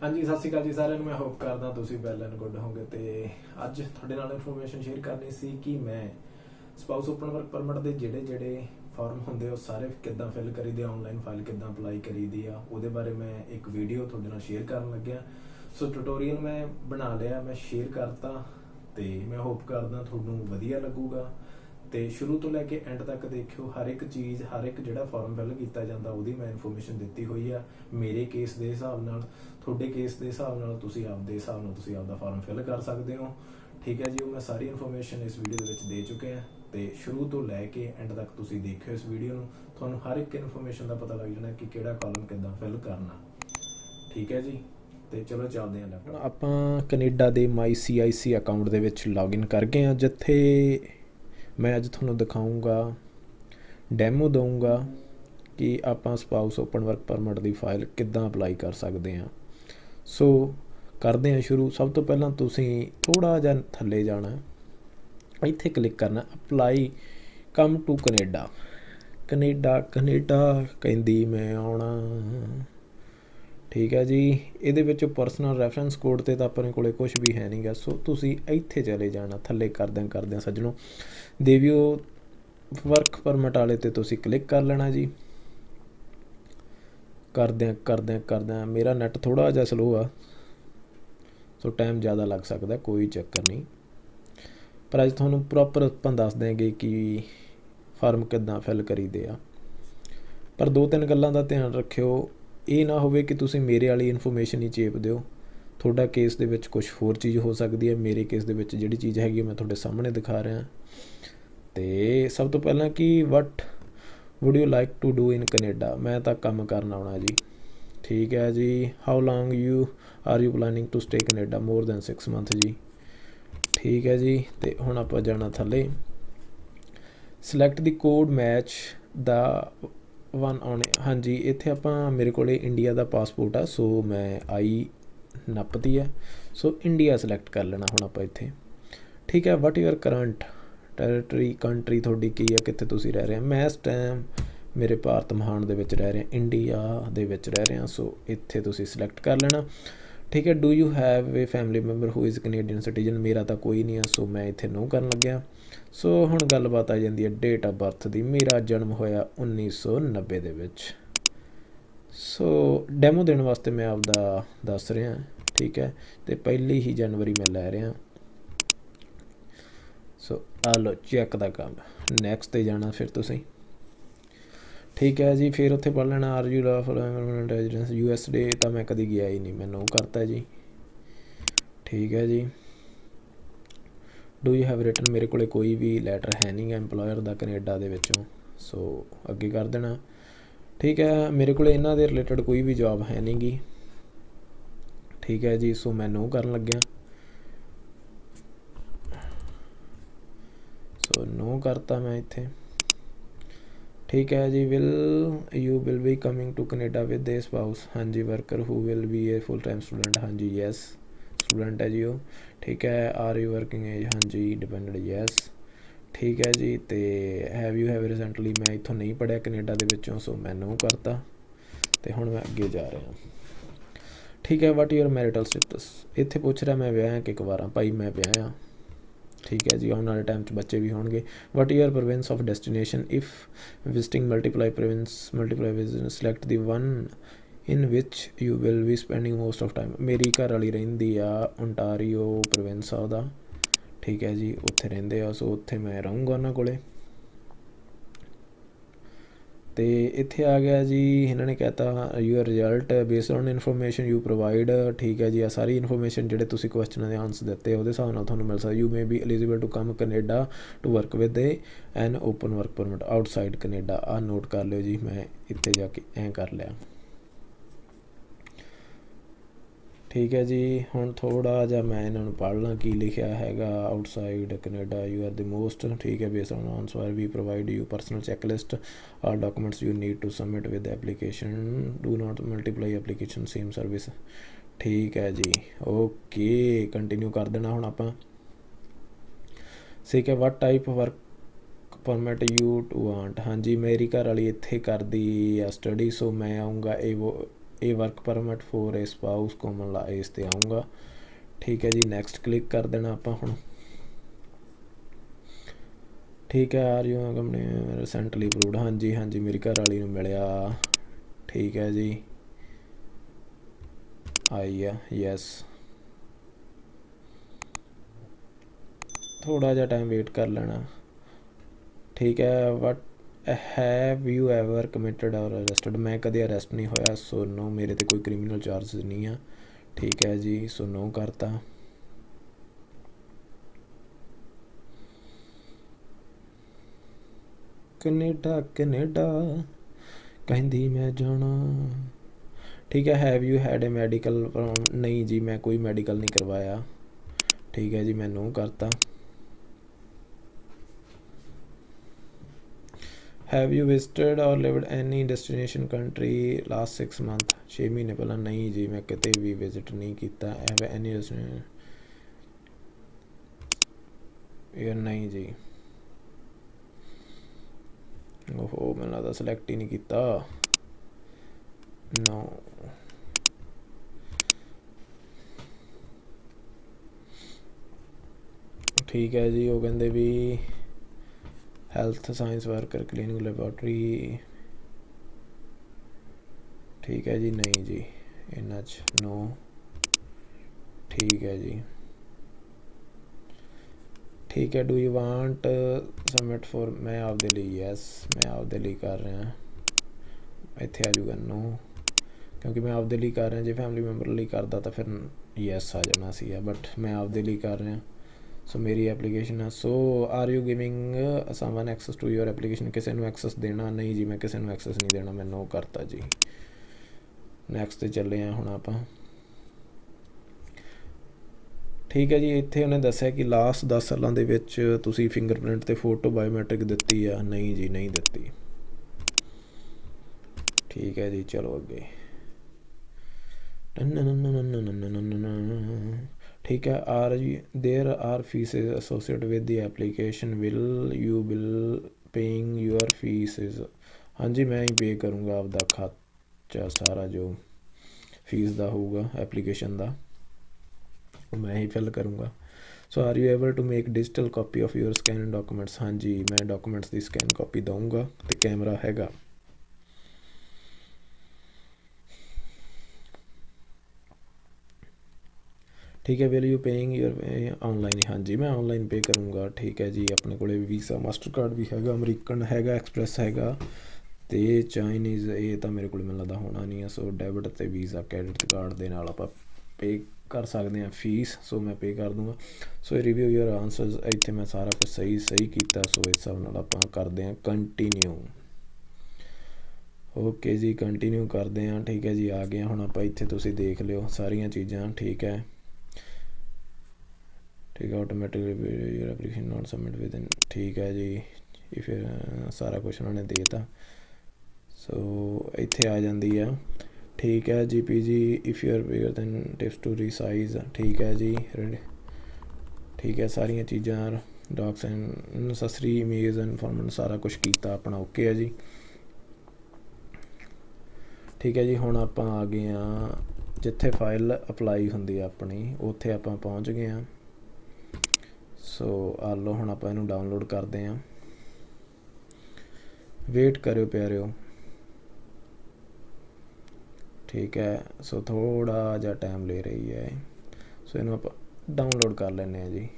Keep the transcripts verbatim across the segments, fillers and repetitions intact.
हाँ जी, सत श्री अकाल जी सारे। मैं होप करदा तुसीं वैल एंड गुड होगे। तो अज तुहाडे नाल इनफॉर्मेशन शेयर करनी सी कि मैं स्पाउस ओपन वर्क परमिट दे जिहड़े जिहड़े फॉर्म होंदे सारे किद्दां फिल करीदे, ऑनलाइन फाइल किद्दां अप्लाई करीदी आ, उहदे बारे मैं एक वीडियो तुहाडे नाल शेयर करन लग्या। सो ट्यूटोरियल मैं बना लिया, मैं शेयर करता, तो मैं होप करदा तुहानूं वधिया लगूगा। तो शुरू तो लैके एंड तक देखियो, हर एक चीज़, हर एक जो फॉर्म फिल किया जाता वो मैं इनफॉर्मेशन दी हुई है। मेरे केस के हिसाब नाल, थोड़े केस के हिसाब नाल, तुसी आपदे हिसाब नाल तुसी आपदा फॉर्म फिल कर सकते हो। ठीक है जी, वो मैं सारी इनफॉर्मेशन इस वीडियो दे विच दे चुके हैं। तो शुरू तो लैके एंड तक तुसी देखियो इस वीडियो नूं, तुहानूं हर एक इनफॉर्मेशन का पता लग जाना कि किहड़ा कॉलम किद्दां फिल करना। ठीक है जी, तो चलो चलते हैं। हुण आपां कनेडा दे M Y C I C account दे विच लॉग इन कर गए हां, जिथे मैं अज थोनों दिखाऊँगा, डैमो दूँगा कि आप स्पाउस ओपन वर्क परमिट की फाइल किद्दां अप्लाई कर सकते हैं। सो करते हैं शुरू। सब तो पहला तुसीं थोड़ा जा थले जाना, इत्थे क्लिक करना apply come to Canada. Canada Canada कहंदी मैं आउणा। ठीक है जी, इहदे विच परसनल रैफरेंस कोड ते तां अपने कोले कुछ भी है नहीं गा। सो तुसीं इत्थे चले जाना, थले करदे करदे सज्जणों देविओ वर्क परमिट वाले ते तुसीं क्लिक कर लेना जी। करदे करदे करदे मेरा नैट थोड़ा जिहा स्लो आ, सो टाइम ज़्यादा लग सकता, कोई चक्कर नहीं। पर अज तुहानूं प्रॉपर आपां दस देंगे कि फार्म किद्दां फिल करीदे आ। पर दो तीन गल्लां दा ध्यान रखिओ, ये ना होवे कि तुसीं मेरे वाली इनफॉर्मेशन ही चेप दिओ। थोड़ा केस दे विच कुछ होर चीज़ हो सकती है, मेरे केस दे विच जिहड़ी चीज़ हैगी मैं तुहाडे सामने दिखा रहा। तो सब तो पहला कि what would you like to do in Canada, मैं तां काम करना आउणा जी। ठीक है जी, how long you are you planning to stay Canada, more than six month जी। ठीक है जी, तो हुण आपां जाना थल्ले, सिलेक्ट द कोड मैच दा वन आने। हाँ जी, इत्थे आपां मेरे कोले इंडिया दा पासपोर्ट आ, सो मैं आई नपती है, सो इंडिया सिलेक्ट कर लेना हुण आपां इत्थे। ठीक है, what your current territory, country थोड़ी की है, कित्थे तुसीं रह रहे हैं। मैं इस टाइम मेरे भारत महान दे विच रह रहे हैं, इंडिया दे विच रह रहे हैं, सो इत्थे तुसीं सिलेक्ट कर लेना। ठीक है, do you have a family member who is Canadian citizen, मेरा तो कोई नहीं है, सो मैं इत्थे नो करन लग्या। सो हुण गलबात आ जाती है डेट ऑफ बर्थ की, मेरा जन्म होया उन्नीस सौ नब्बे दे विच। सो डैमो देने वास्ते मैं आपदा दस रहा। ठीक है, तो पहली ही जनवरी मैं लै रहा। सो आ लो चैक का काम, नैक्सट ते जाना फिर तुसीं। ठीक है जी, फिर उत्थे पढ़ लेना are you law for permanent residence you S day, तो मैं कभी गया ही नहीं, मैं नो करता जी। ठीक है जी, डू यू हैव रिटन, मेरे कोले कोई भी लैटर है नहीं है एम्पलॉयर का कनेडा के विचों, सो अगे कर देना। ठीक है, मेरे को इन्हां दे रिलेटेड कोई भी जॉब है नहीं गी। ठीक है जी, सो मैं नो करन लग्या, सो नो करता मैं इत्थे। ठीक है जी, will you will be coming to Canada with a spouse, हाँ जी, worker who will be a full time student, हाँ जी, यस स्टूडेंट है जी वो। ठीक है, आर यू वर्किंग एज, हाँ जी, डिपेंडेंट, यस। ठीक है जी, तो हैव यू हैव रिसेंटली, मैं इतों नहीं पढ़िया कनेडा के विचों, सो मैं नो करता। तो हुण मैं अगे जा रहा। ठीक है, वट यूअर मैरिटल स्टेटस, इत्थे पूछ रहा मैं विआह कि कुवारा, भाई मैं विआह। ठीक है जी, आने वाले टाइम बच्चे भी होंगे। What your province of destination if visiting multiply province multiply vision, select the one in which you will be spending most of time. मेरी घर वाली रहिंदी आ ओंटारियो प्रोविंस आ। ठीक है जी, उत्थे रहिंदे आ, सो उत्थे मैं रहूँगा उन्हां कोले। ते इत्थे आ गया जी, इन्होंने कहता your result based on information you provide. ठीक है जी, आ सारी इनफॉर्मेशन जिहड़े तुसीं क्वेश्चन के आंसर दिते उहदे हिसाब नाल तुहानूं मिल सकदा। You may be eligible to come Canada to work with an open work permit outside Canada, आ नोट कर लिओ जी। मैं इत्थे जाके ऐ कर लिया। ठीक है जी, हुण थोड़ा जिहा मैं इन्हां नूं पढ़ ला की लिखिया हैगा। Outside Canada you are the most. ठीक है, based on answer we provide you personal checklist are documents you need to submit with application, do not multiply application same service. ठीक है जी, ओके कंटिन्यू कर देना हुण आपां। ठीक है, what type work permit you to want, हाँ जी, मेरी घर वाली इत्थे करदी स्टडी, सो मैं आऊँगा ए वो a work permit for a spouse common law इस ते आऊँगा। ठीक है जी, नैक्सट क्लिक कर देना आप हूँ। ठीक है यार, यूँ हमने रिसेंटली अप्रूवड, हाँ जी हाँ जी मेरी घर वाली मिलया। ठीक है जी, आई है यस। थोड़ा जा टाइम वेट कर लेना। ठीक है, what have you ever committed or arrested, मैं कदे अरेस्ट नहीं होया, सो नो मेरे तो कोई क्रिमिनल चार्ज नहीं है। ठीक है जी, सो नो करता। कनेडा कनेडा कहंदी मैं जाना। ठीक है, have you had a medical, नहीं जी मैं कोई मेडिकल नहीं करवाया। ठीक है जी, मैं नो करता। हैव यू विजिटेड और lived any destination country last six month, छे महीने पहला, नहीं जी मैं कितने भी विजिट नहीं किया। हैव एनी डेस्टिनेशन, यार नहीं जी, ओहो मैंने लगता सिलेक्ट ही नहीं किया। नो ठीक है जी, वो कहते भी health science worker clinical laboratory. ठीक है जी, नहीं जी इन्ना च नो। ठीक है जी, ठीक है, do you want submit for, मैं आपके लिए यस, मैं आपके लिए कर रहा, इतने आ जाऊगा नो, क्योंकि मैं आपके लिए कर रहा, जो फैमिली मैंबर लिए करता तो फिर यस आ जाना सी, बट मैं आपके लिए कर रहा, सो मेरी एप्लीकेशन है। So are you giving someone access to your application, किसी को एक्सेस देना, नहीं जी मैं किसी को एक्सेस नहीं देना, मैं नो करता जी। नैक्सट ते चले हैं हुण आपां। ठीक है जी, इत्थे उन्हें दस्या कि लास्ट दस सालों दे विच तुसी फिंगरप्रिंट ते फोटो बायोमैट्रिक दिती है, नहीं जी नहीं दिती। ठीक है जी, चलो अगे। ठीक है, are there are fees associate with the application, will you bill paying your fees, हाँ जी मैं ही पे करूँगा आपका खर्चा, सारा जो फीस का होगा एप्लीकेशन का मैं ही फिल करूँगा। So are you able to make digital copy of your scan documents, हाँ जी मैं डॉक्यूमेंट्स की स्कैन कॉपी दूँगा, तो कैमरा हैगा। ठीक है, will you paying your, online, हाँ जी मैं ऑनलाइन पे करूँगा। ठीक है जी, अपने को वीसा मास्टर कार्ड भी हैगा, अमरीकन हैगा, एक्सप्रैस हैगा, तो चाइनीज़ ये तो मेरे को लगता होना नहीं है। सो डेबिट ते वीज़ा क्रेडिट कार्ड के नाल आप पे कर सकते हैं फीस, सो मैं पे कर दूँगा। सो रिव्यू योर आंसर्स, इतने मैं सारा कुछ सही सही किया, सो इस हिसाब नाल आपां करते हैं कंटीन्यू। ओके जी, कंटीन्यू करते हैं। ठीक है जी, आ गए हुण आपां इत्थे, तुसीं देख लिओ सारियां चीज़ां। ठीक है ठीक है, automatic your application not submit within. ठीक है जी, ये फिर सारा कुछ उन्होंने देता, सो इत्थे आ जाती है। ठीक है जी, P G if you are bigger than tips to resize. ठीक है जी, ठीक है सारिया चीज़ां, डॉक्स एंड ससरी इमेज एंड फॉर्मेट सारा कुछ किया अपना। ओके है जी। ठीक है जी, हुण आप आ गए हाँ जिथे फाइल अपलाई होंदी है अपनी, उत्थे आप पहुँच गए हाँ। सो आ लो हुण आप इहनूं डाउनलोड करते हैं, वेट करो प्यारिओ। ठीक है, सो थोड़ा जा टाइम ले रही है, सो इन आप डाउनलोड कर लेने हैं जी।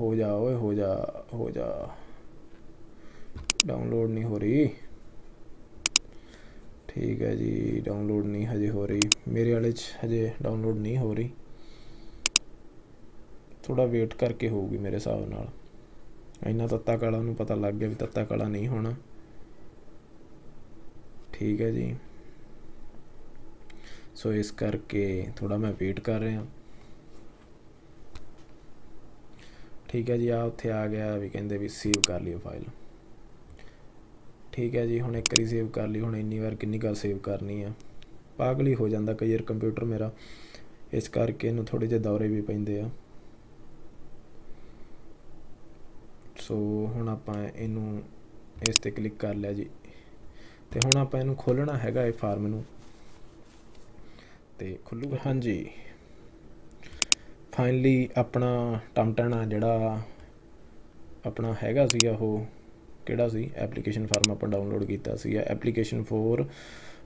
हो जा ओए, हो जा हो जा, डाउनलोड नहीं हो रही। ठीक है जी, डाउनलोड नहीं हजे हो रही, मेरे वाले हजे डाउनलोड नहीं हो रही, थोड़ा वेट करके होगी मेरे हिसाब नाल। इन्ना तत्ता काला नूं पता लग गया भी तत्ता काला नहीं होना। ठीक है जी, सो इस करके थोड़ा मैं वेट कर रहा। ठीक है जी, आ उत्थे आ गया भी, कहते भी सेव कर लियो फाइल। ठीक है जी, हुण एक बारी सेव कर ली, हुण इन्नी बार कितनी बार सेव करनी है, पागल ही हो जाता कई बार कंप्यूटर मेरा, इस करके इन्हूं थोड़े जे दौरे भी पैंदे आ। सो हुण आपां इनू इस ते क्लिक कर लिया जी, तो हूँ आप इनू खोलना हैगा फार्म नू ते खुलूगा। हाँ जी, फाइनली अपना टमटना जड़ा अपना हैगा सी किहड़ा सी एप्लीकेशन फार्म आप डाउनलोड किया सी application for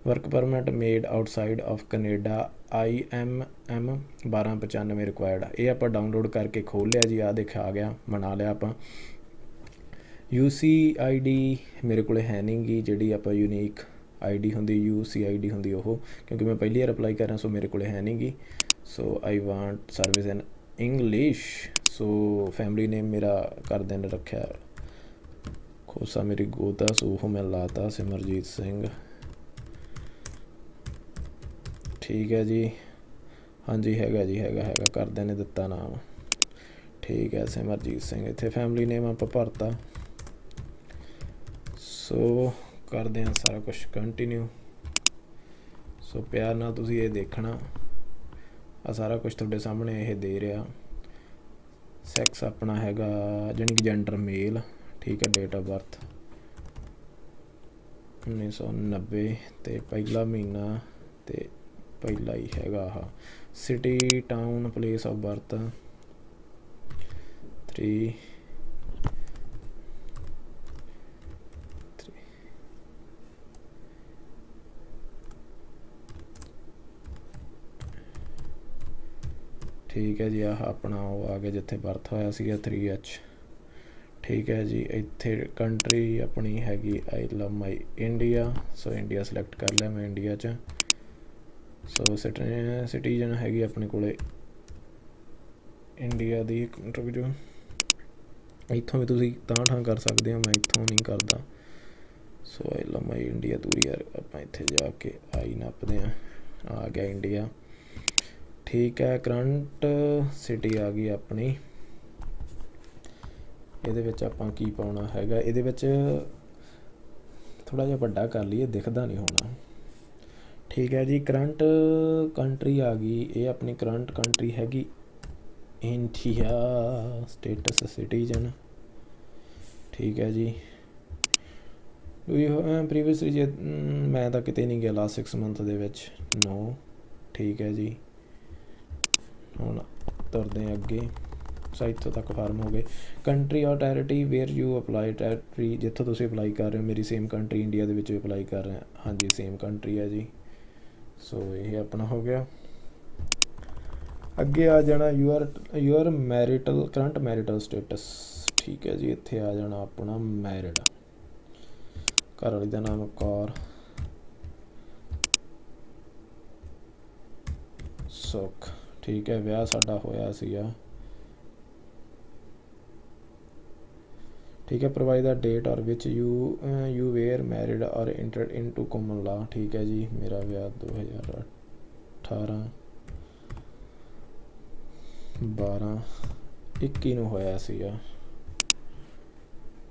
work permit made outside of Canada I M M बारह पचानवे रिक्वायर्ड। ये आप डाउनलोड करके खोल लिया जी, आ दिखा गया बना लिया। आप यू सी आई डी मेरे को है नहीं गी जी, आप यूनीक आई डी होंगी यू सी आई डी होंगी वो, क्योंकि मैं पहली बार अपलाई कर रहा सो मेरे को है नहीं गी। So I want service in English, so family name मेरा कर देन रखा खोसा मेरी गोता, सो वो मैं लाता सिमरजीत सिंह। ठीक है जी, हाँ जी हैगा जी हैगा हैगा कर देने दिता नाम। ठीक है सिमरजीत सिंह, इतने फैमिली नेम आप भरता। सो कर दें सारा कुछ कंटिन्यू। सो प्यार ना तुसी ये देखना आ सारा कुछ तुहाडे सामने ये दे रहा। सैक्स अपना हैगा जानी कि जेंडर मेल, ठीक है। डेट ऑफ बर्थ उन्नीस सौ नब्बे तो पहला महीना तो पहला ही हैगा। Ah city town place of birth three three ठीक है जी। आह अपना वो आ गया जिथे बर्थ होया सी थ्री एच। ठीक है जी, इत्थे कंट्री अपनी हैगी I love my India. So India select कर लिया मैं इंडिया च। सो सिट सिटीजन हैगी अपने कोले इंडिया दी कंट्रीब्यूशन। इतों भी तुसी तां ठां कर सकते हो, मैं इतों नहीं करता। सो आई लव माई इंडिया दूरी यार आपां इत्थे जाके आई नापदे हैं। आ गया इंडिया, ठीक है। करंट सिटी आ गई अपनी, ਇਹਦੇ ਵਿੱਚ ਆਪਾਂ ਕੀ ਪਾਉਣਾ ਹੈਗਾ। ਇਹਦੇ ਵਿੱਚ ਥੋੜਾ ਜਿਹਾ ਵੱਡਾ ਕਰ ਲਈਏ, ਦਿਖਦਾ ਨਹੀਂ ਹੋਣਾ। ਠੀਕ ਹੈ ਜੀ, ਕਰੰਟ ਕੰਟਰੀ ਆ ਗਈ। ਇਹ ਆਪਣੀ ਕਰੰਟ ਕੰਟਰੀ ਹੈਗੀ ਇੰਡੀਆ। ਸਟੇਟਸ ਸਿਟੀਜ਼ਨ, ਠੀਕ ਹੈ ਜੀ। ਪ੍ਰੀਵੀਅਸਲੀ ਜੇ ਮੈਂ ਤਾਂ ਕਿਤੇ ਨਹੀਂ ਗਿਆ ਲਾਸਟ ਛੇ ਮੰਥ ਦੇ ਵਿੱਚ, ਨੋ। ਠੀਕ ਹੈ ਜੀ, ਹੁਣ ਤੁਰਦੇ ਹਾਂ ਅੱਗੇ। साइटों तक फार्म हो गए। कंट्री और टैरिटी वेयर यू अपलाई, टैरिटरी जितों तुम अपलाई कर रहे हो। मेरी सेम कंट्री इंडिया के अपलाई कर रहे हैं, हाँ जी सेम कंट्री है जी। सो ये अपना हो गया। अगे आ जाना your your marital current marital status, ठीक है जी। इत्थे आ जाना अपना मैरिड, घर वाली का नाम कौर। सुख, ठीक है। विआह साडा होया सीगा, ठीक है। Provide the date or which you you were married or enter into common law, ठीक है जी। मेरा ब्याह दो हज़ार अठारह बारह इक्की नूं होया सीगा।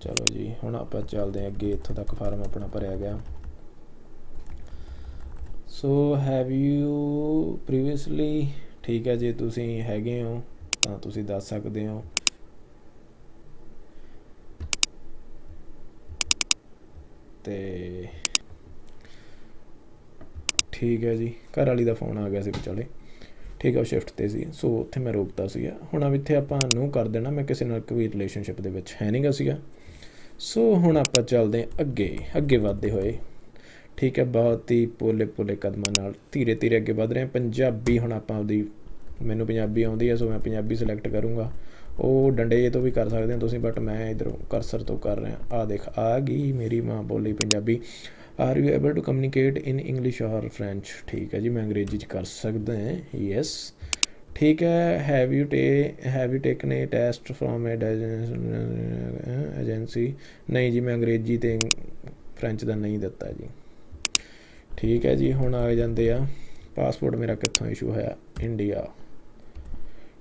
चलो जी, हुण आपां चलदे आं अगे। इत्थों तक फार्म अपना भरिया गया। सो हैव यू प्रीवियसली, ठीक है जी। तुसीं हैगे हो तां तुसीं दस सकदे हो। ठीक है जी, घर वाली का फोन आ गया सी विचाले, ठीक है। शिफ्ट ते सी, सो उत्थे मैं रोकता सी। हुण अब इत्थे आपां नूं कर देना, मैं किसी नाल कोई रिलेशनशिप दे विच है नहीं गा। सो हुण आपां चलदे अगे अगे वधदे होए, ठीक है। बहुत ही पोले पोले कदमां नाल धीरे धीरे अगे वध रहे हैं। पंजाबी हुण आपां दी, मैनूं पंजाबी आउंदी है सो मैं पंजाबी सिलेक्ट करूँगा। वो डंडे तो भी कर सकते हैं तुसीं, बट मैं इधरों करसर तो कर रहा। आ देख आ गई मेरी माँ बोली Punjabi. Are you able to communicate in English और फ्रेंच, ठीक है जी। मैं अंग्रेजी कर सकते हैं, येस, ठीक है। हैव यू टे have you taken a test from ad agency, नहीं जी मैं अंग्रेजी तो फ्रेंच का नहीं दिता जी, ठीक है जी। हुण आ जाते आ पासपोर्ट मेरा कित्थों इशू होया, इंडिया,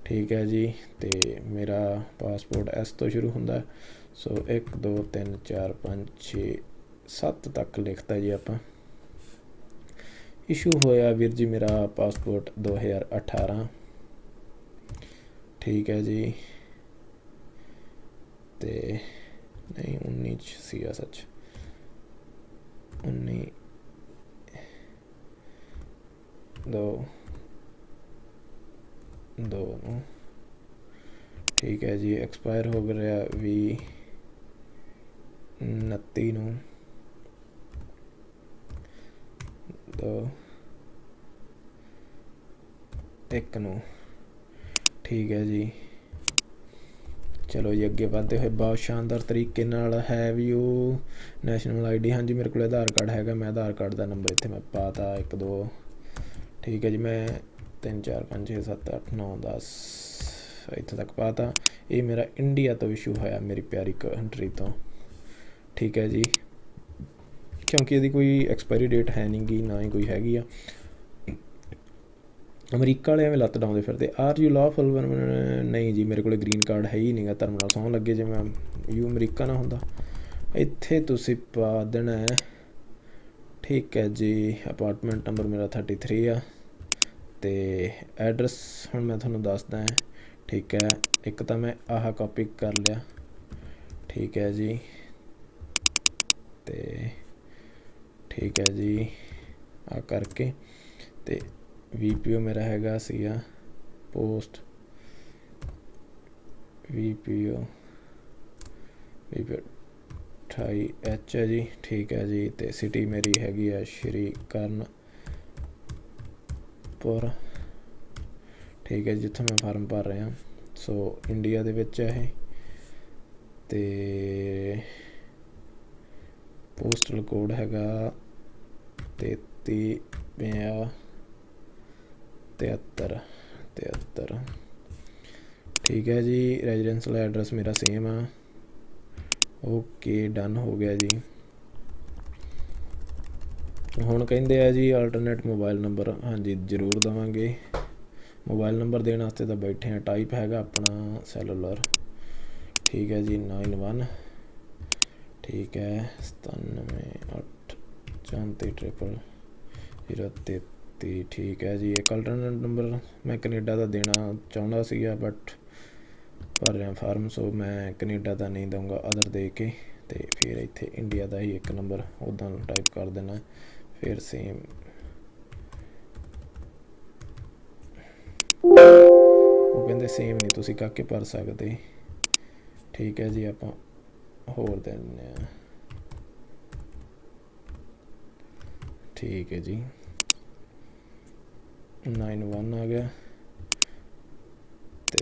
ठीक है जी। तो मेरा पासपोर्ट एस तो शुरू होंदा। सो एक दो तीन चार पाँच छे सत्त तक लिखता जी। आप इशू होया वीर जी मेरा पासपोर्ट दो हज़ार अठारह, ठीक है जी। तो नहीं उन्नीस सी सच only दो दोनों ठीक है जी। एक्सपायर हो गया भी नत्ती नू दो एक नू ठीक है जी। चलो जी अगे बढ़ते हुए बहुत शानदार तरीके नाल have you national I D. हाँ जी मेरे को आधार कार्ड हैगा, मैं आधार कार्ड का नंबर इतने मैं पाता एक दो ठीक है जी। मैं तीन चार पाँच छे सत्त अठ नौ दस इतों तक पाता। ये मेरा इंडिया तो इशू होया मेरी प्यारी कंट्री तो ठीक है जी, क्योंकि यदि कोई एक्सपायरी डेट है नहीं गी ना ही कोई हैगी। अमरीका वाले एवं लत्त डाउंदे फिरते आर यू लॉफुल नहीं जी, मेरे को ग्रीन कार्ड है ही नहीं गा। धर्म नाल सौं लगे जे मैं यू अमरीका ना हुंदा। इत्थे तुसीं पा देना है ठीक है जी। अपार्टमेंट नंबर मेरा थर्टी थ्री आ ते एड्रैस हुण मैं तुहानूं दसदा है ठीक है। एक तो मैं आह कॉपी कर लिया ठीक है जी ते ठीक है जी आ करके ते वीपीओ मेरा हैगा सीगा पोस्ट वीपीओ वीपीओ अठाई एच है जी ठीक है जी। तो सिटी मेरी हैगी है श्री करनपुर ठीक है, जिथे मैं फार्म भर रहा सो इंडिया दे विच है। तो पोस्टल कोड हैगा तेती पंजा तिहत्तर तिहत्तर ठीक है जी। रेजिडेंसल एड्रैस मेरा सेम आ। ओके डन हो गया जी। हुण कहिंदे आ जी अल्टरनेट मोबाइल नंबर, हाँ जी जरूर देवांगे। मोबाइल नंबर देने वास्ते तो बैठे हैं। टाइप हैगा अपना सैलूलर ठीक है जी नाइन वन ठीक है सतानवे अठ चौंती ट्रिपल जीरो तेती ठीक है जी। एक अल्टरनेट नंबर मैं कनेडा का देना चाहता सीगा बट भर रहा फार्म सो मैं कनेडा का नहीं दूँगा अदर दे के। तो फिर इतने इंडिया का ही एक नंबर उदा टाइप कर देना फिर सेम वो कहते सेम नहीं तुसी काके भर सकते ठीक है जी। आप होर देने ठीक है जी नाइन वन आ गया तो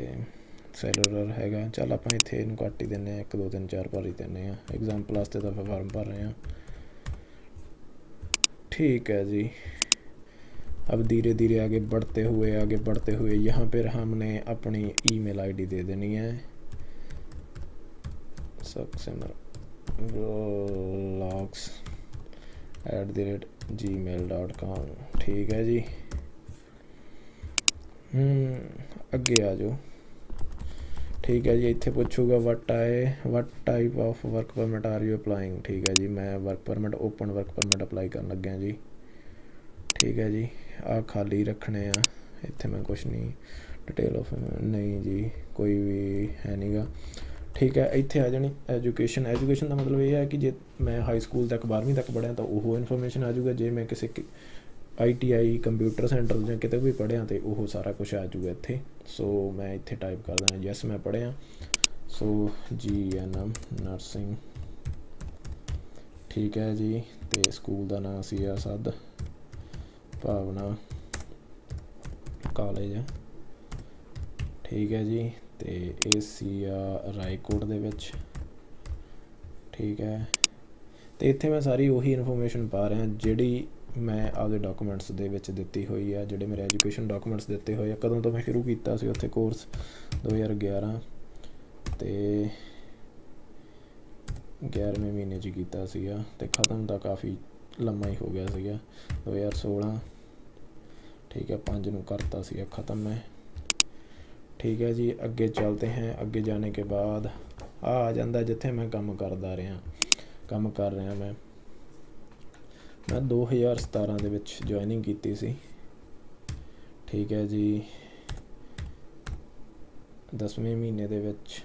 सैलूलर हैगा। चल आप इतने इन घट ही देने एक दो तीन चार भर ही देने एग्जाम्पल वास्ते तो आप फार्म भर रहे हैं ठीक है जी। अब धीरे धीरे आगे बढ़ते हुए आगे बढ़ते हुए यहाँ पर हमने अपनी ईमेल आईडी दे देनी है सक्सेमर blogs at the rate gmail dot com ठीक है जी। अगे आ जाओ ठीक है जी। इत्थे पूछूगा what I what type of work permit are you applying ठीक है जी। मैं work permit open work permit apply कर लग्या जी ठीक है जी। आ खाली रखने आ इत्थे मैं कुछ नहीं डिटेल ऑफ नहीं जी कोई भी है नहीं गा ठीक है। इत्थे आ जानी एजुकेशन। एजुकेशन का मतलब यह है कि जे मैं हाई स्कूल तक बारहवीं तक पढ़िया तो वो इन्फॉर्मेशन आ जाऊगा। जे मैं किसी I T I computer centre जो कितने भी पढ़िया तो वह सारा कुछ आ जाऊगा इतने। सो मैं इतने टाइप कर देना यस मैं पढ़िया so G N M nursing ठीक है जी। तो स्कूल का नाम सी सद भावना कॉलेज ठीक है जी। तो ये सी रायकोट दे विच ठीक है। तो इतने मैं सारी वही इन्फॉर्मेशन पा रहा जी मैं आपके डॉकूमेंट्स दे विच दिती हुई है जोड़े मेरे एजुकेशन डॉकूमेंट्स दिते हुए कदों तो मैं शुरू किया सी उत्थे कोर्स दो हज़ार ग्यारह तो ग्यारहवें महीने च कीता सीगा ते ख़त्म तो काफ़ी लम्मा ही हो गया सीगा दो हज़ार सोलह ठीक है। पाँच नूं करता सीगा ख़त्म मैं ठीक है जी। अगे चलते हैं। अगे जाने के बाद आ आ जाता जिथे मैं काम करता रहा काम कर रहा मैं मैं दो हज़ार सतारह दे विच ज्वाइनिंग कीती सी ठीक है जी। दसवें महीने दे विच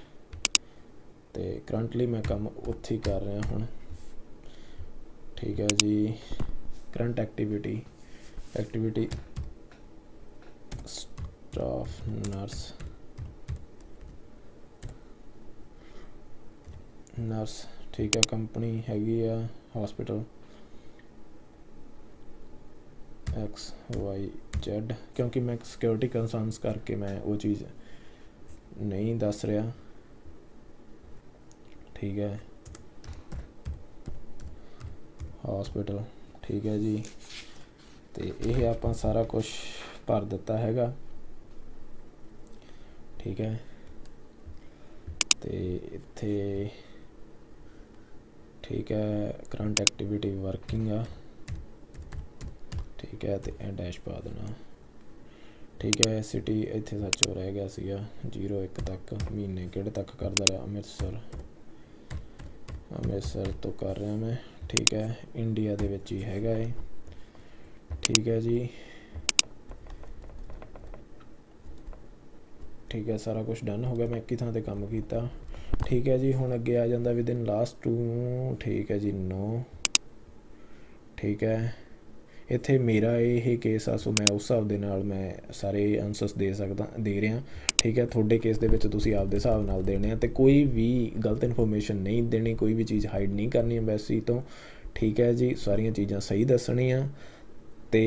ते करंटली मैं काम उत्थे कर रहा हूँ ठीक है जी। Current activity activity staff nurse nurse ठीक है। कंपनी हैगी आ हॉस्पिटल एक्स वाई जेड, क्योंकि मैं सिक्योरिटी कंसर्नस करके मैं वो चीज़ नहीं दस रहा ठीक है। हॉस्पिटल ठीक है जी। तो ये आप सारा कुछ भर दिता हैगा ठीक है। तो इत्थे ठीक है करंट एक्टिविटी वर्किंग आ ठीक है। तो ए डैश पा देना ठीक है। सिटी इत्थे सच हो रह गया सीगा जीरो एक तक। महीने किहड़े तक करदा रहा? अमृतसर अमृतसर तो कर रहा मैं ठीक है। इंडिया दे विच ही हैगा है ठीक है जी। ठीक है सारा कुछ डन हो गया। मैं एक ही थां ते काम कीता ठीक है जी। हुण अगे आ जांदा विद इन लास्ट टू ठीक है जी नो ठीक है। इत्थे मेरा यह केस आ सो मैं उस हिसाब दे नाल मैं सारे आंसर्स दे सकदा दे रहा ठीक है। थोड़े केस दे विच तुसीं आपदे हिसाब नाल देने ते कोई भी गलत इन्फॉर्मेशन नहीं देनी, कोई भी चीज़ हाइड नहीं करनी एम्बेसी तो ठीक है जी। सारियां चीज़ां सही दसणियां। ते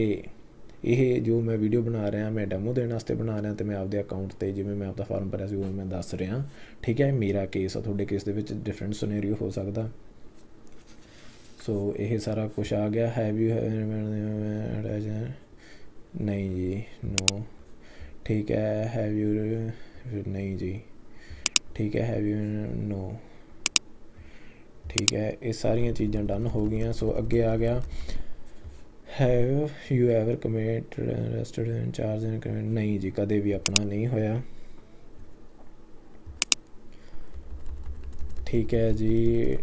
यह जो मैं वीडियो बना रहा मैं डेमो देने वास्ते बना रहा तो मैं आपदे अकाउंट ते जिवें मैं आपदा फॉर्म भरिया सी उवें मैं दस रहा ठीक है। मेरा केस आ, थोड़े केस दे विच डिफरेंट सिनेरियो हो सकदा। सो so, यह सारा कुछ आ गया है भी नहीं जी नो ठीक है। हैव यू नहीं जी ठीक है। हैव यू नो ठीक है। ये सारियां चीज़ां डन हो गई। सो अगे आ गया have you ever commit rested in charge in commit नहीं जी, कदे भी अपना नहीं होया ठीक है जी।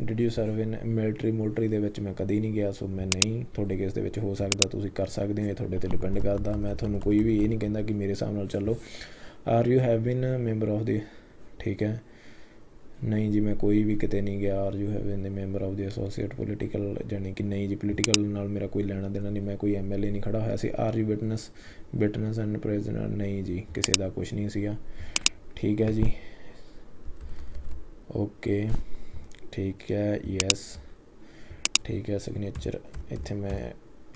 Did you serve in military military दे विच मैं कदी नहीं गया सो मैं नहीं। थोड़े केस दे विच हो सकदा तुसीं कर सकदे हो, ये थोड़े ते डिपेंड करदा। मैं तुहानूं कोई भी ये नहीं कहंदा कि मेरे हिसाब नाल चलो। Are you have been member of the ठीक है नहीं जी, मैं कोई भी किते नहीं गया। Are you have been the member of the associate political जाने कि नहीं जी, पोलीटिकल नाल मेरा कोई लेना देना नहीं। मैं कोई एम एल ए नहीं खड़ा होया सी। Are you witness witness and prisoner नहीं जी, किसी का कुछ नहीं सीगा ठीक है जी। ओके ठीक है यस ठीक है। सिग्नेचर इत्थे मैं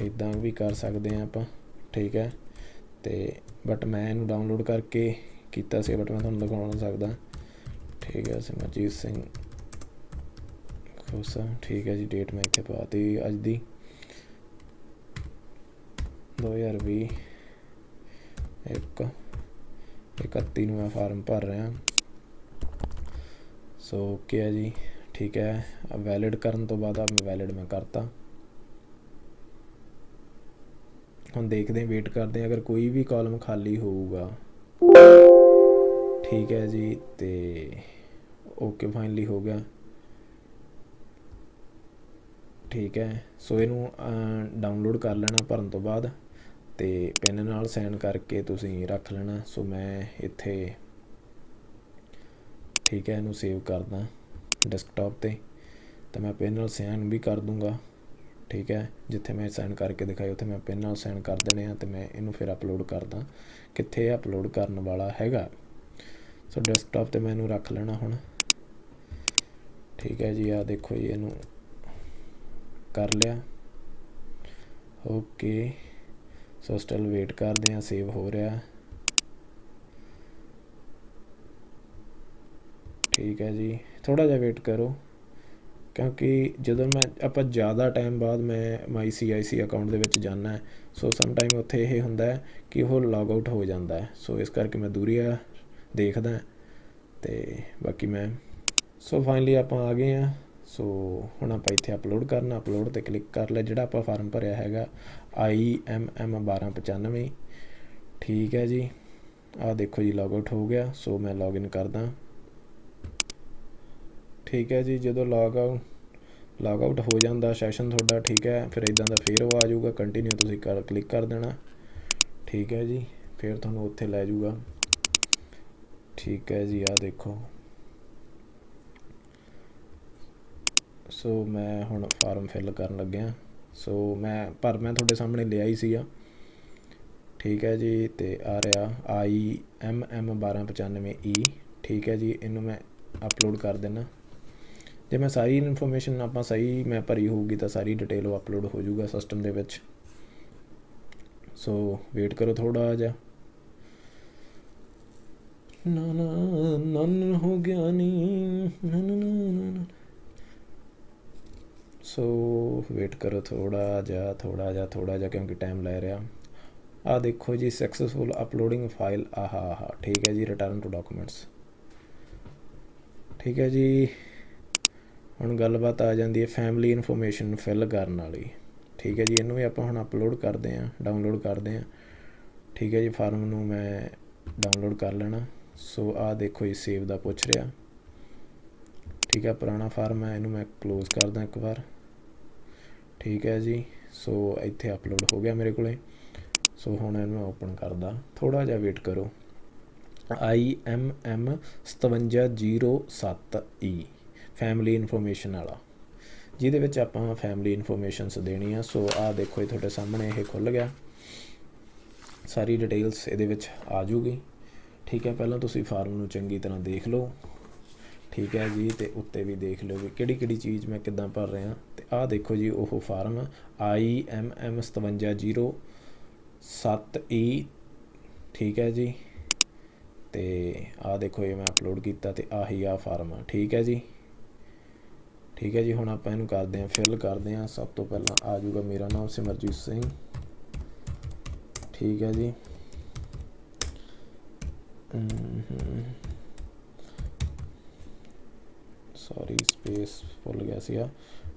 इदा भी कर सकते हैं आप ठीक है। तो बट मैं इनू डाउनलोड करके किया से बट मैं थोड़ा दिखा नहीं सकता ठीक है। सिमरजीत सिंह खोसा ठीक है जी। डेट मैं इत्थे पाती अज दी दो हज़ार भी एक इकती मैं फार्म भर रहा। सो ओके है जी ठीक है। वैलिड करन तो बाद मैं वैलिड मैं करता। हम देखते हैं, वेट करते हैं अगर कोई भी कॉलम खाली होगा ठीक है जी। तो ओके फाइनली हो गया ठीक है। सो इनू डाउनलोड कर लेना भरन तो बाद ते पेन नाल साइन करके तुसीं रख लेना। सो मैं इत्थे ठीक है इनू सेव करदा डेस्कटॉप पे तो मैं पेन नाल साइन भी कर दूंगा ठीक है। जिथे मैं साइन करके दिखाई उत्थे मैं पेन नाल साइन कर देने हैं तो मैं इनू फिर अपलोड करदा कित्थे अपलोड करन वाला हैगा। सो डेस्कटॉप ते मैं इनू रख लेना हुण ठीक है जी। आ देखो जी इनू कर लिया ओके। सो स्टिल वेट करदे हां, सेव हो रहा ठीक है जी। थोड़ा जा वेट करो क्योंकि जदों मैं आप ज़्यादा टाइम बाद मैं माई सी आई सी अकाउंट दे विच जाना है सो समटाइम उत्थे ये हुंदा है कि वो लॉग आउट हो जाता है। सो इस करके मैं दूरिया देखदा ते बाकी मैं। सो फाइनली आप आ गए हैं। सो हुण आप इत्थे अपलोड करना, अपलोड ते क्लिक कर लिया। जिहड़ा आप फार्म भरिया हैगा आई एम एम बारह पचानवे ठीक है जी। आ देखो जी लॉग आउट हो गया। सो मैं लॉग इन करदा ठीक है जी। जो लॉग आउट लॉग आउट हो जाता सैशन थोड़ा ठीक है, फिर इदा का फिर वो आ जाऊगा कंटिन्यू तुसीं कर क्लिक कर देना ठीक है जी। फिर तुहानूं उत्थे लै जाऊगा ठीक है जी। आ देखो सो मैं हुण फार्म फिल करन लगे हाँ। सो मैं पर मैं थोड़े सामने लिया ही सी, ठीक है जी। तो आ रहा आई एम एम बारह पचानवे ई, ठीक है जी। इनू मैं अपलोड कर देना। जे मैं सारी इनफॉर्मेशन आप सही मैं भरी होगी तो सारी डिटेल अपलोड हो जाऊगा सिस्टम के विच। सो वेट करो थोड़ा जा। ना ना नन हो गया नी ना ना ना ना। सो वेट करो थोड़ा जा थोड़ा जा थोड़ा जा क्योंकि टाइम लै रहा। आ देखो जी सक्सेसफुल अपलोडिंग फाइल आहा आहा, ठीक है जी। रिटर्न टू डॉक्यूमेंट्स, ठीक है जी। हुण गलबात आ जाती है फैमिली इनफॉर्मेशन फिल करने वाली, ठीक है जी। इनू भी आप हम अपलोड करते हैं, डाउनलोड करते हैं, ठीक है जी। फार्म नू मैं डाउनलोड कर लेना। सो आ देखो ये सेव का पूछ रहा, ठीक है। पुराना फार्म है, इनू मैं क्लोज कर दें एक बार, ठीक है जी। सो इत्थे अपलोड हो गया मेरे कोले। सो हुण इनू ओपन करदा, थोड़ा जिहा वेट करो। आई एम एम सतवंजा जीरो सत्त ई फैमिली इनफॉर्मेशन वाला, जिहदे विच आपां फैमिली इनफॉर्मेशनस देनी है। सो आ देखो ये तुहाडे सामने ये खुल गया, सारी डिटेल्स इहदे विच आ जूगी, ठीक है। पहलां तुसीं फार्म नूं चंगी तरह देख लो, ठीक है जी। तो उत्ते भी देख लो भी किहड़ी किहड़ी चीज़ मैं किद्दां भर रहा। तो आ देखो जी वो फार्म आई एम एम सतवंजा जीरो सत्त ई, ठीक है जी। तो आ देखो ये मैं अपलोड किया तो आही आ फार्म, ठीक है जी, ठीक है जी। हुण आपां इहनूं करदे हां फिल करदे हां। सब तो पहलां आ जाऊगा मेरा नाम सिमरजीत सिंह, ठीक है जी। सॉरी स्पेस भुल गया सीगा।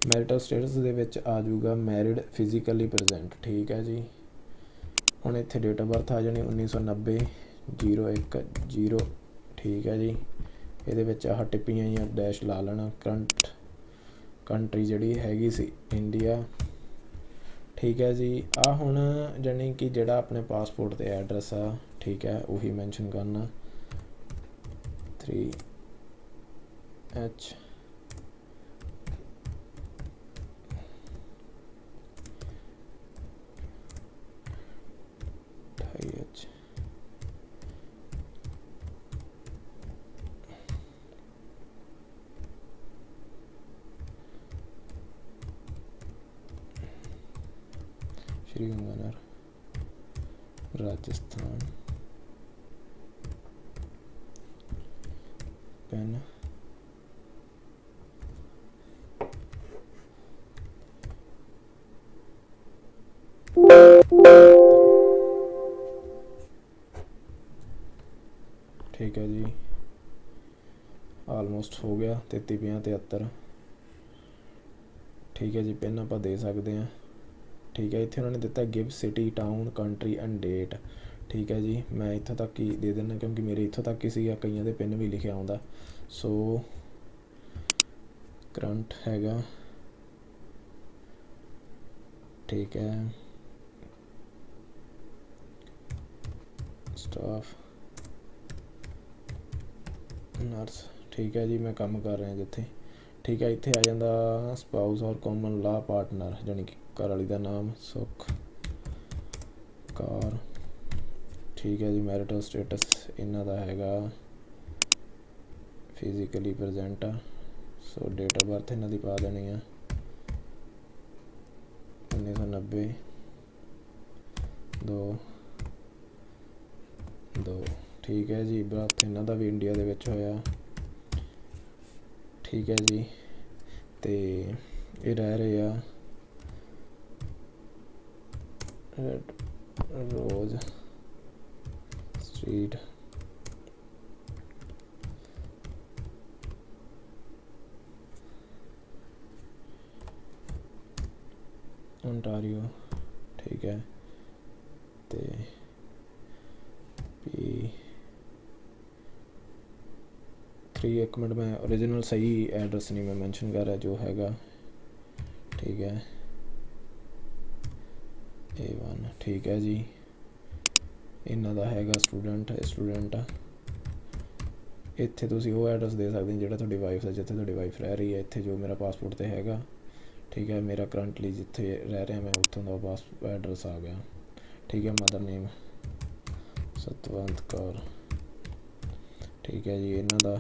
मैरिटल स्टेटस दे विच आ जाऊगा मैरिड फिजिकली प्रजेंट, ठीक है जी। हुण इत्थे डेट ऑफ बर्थ आ जानी उन्नीस सौ नब्बे जीरो एक जीरो, ठीक है जी। इहदे विच आह टिप्पियां या डैश ला लेना। करंट कंट्री जिहड़ी हैगी सी इंडिया, ठीक है जी। आ हुण जानी कि जिहड़ा अपने पासपोर्ट ते एड्रैस आ, ठीक है, उही मैंशन करना। थ्री एच ढाई एच श्री गंगानगर राजस्थान पेन ठीक है जी। आलमोस्ट हो गया तेती पाँह तिहत्तर, ठीक है जी। पिन आप दे सकते हैं, ठीक है। इतने उन्होंने दिता give city town country and date, ठीक है जी। मैं इतों तक ही दे देना क्योंकि मेरे इतों तक ही सीगा, कईयों के पिन भी लिखिया आउंदा। सो करंट हैगा, ठीक है। स्टाफ नर्स, ठीक है जी। मैं काम कर रहा जिथे, ठीक है। इतने आ जाता स्पाउस और कॉमन ला पार्टनर, जानी कि घर वाली का नाम सुख कार, ठीक है जी। मैरिटल स्टेटस इन्ह का हैगा physically present. So date of birth इन्ह की पा देनी है उन्नीस सौ नब्बे दो दो, ठीक है जी। बर्थ इन्ह का भी इंडिया के विच होया, ठीक है जी। तो ये रह रहे आ रेड रोज स्ट्रीट, ओंटारियो, ठीक है। तो पी थ्री एक मिनट में ओरिजिनल सही एड्रेस नहीं मैं मेंशन कर रहा जो हैगा, ठीक है। ए वन, ठीक है जी। इन्ह का हैगा स्टूडेंट स्टूडेंट ਇੱਥੇ ਤੁਸੀਂ ਉਹ ਐਡਰੈਸ ਦੇ ਸਕਦੇ ਜਿਹੜਾ ਤੁਹਾਡੀ ਵਾਈਫ ਦਾ ਜਿੱਥੇ ਤੁਹਾਡੀ ਵਾਈਫ ਰਹਿ ਰਹੀ ਹੈ ਇੱਥੇ ਜੋ ਮੇਰਾ ਪਾਸਪੋਰਟ ਤੇ ਹੈਗਾ ठीक है मेरा करंटली जिथे रह रहे हैं मैं उतों का पास एड्रैस आ गया ठीक है मदर नेम सतवंत कौर ठीक है जी इन्हों का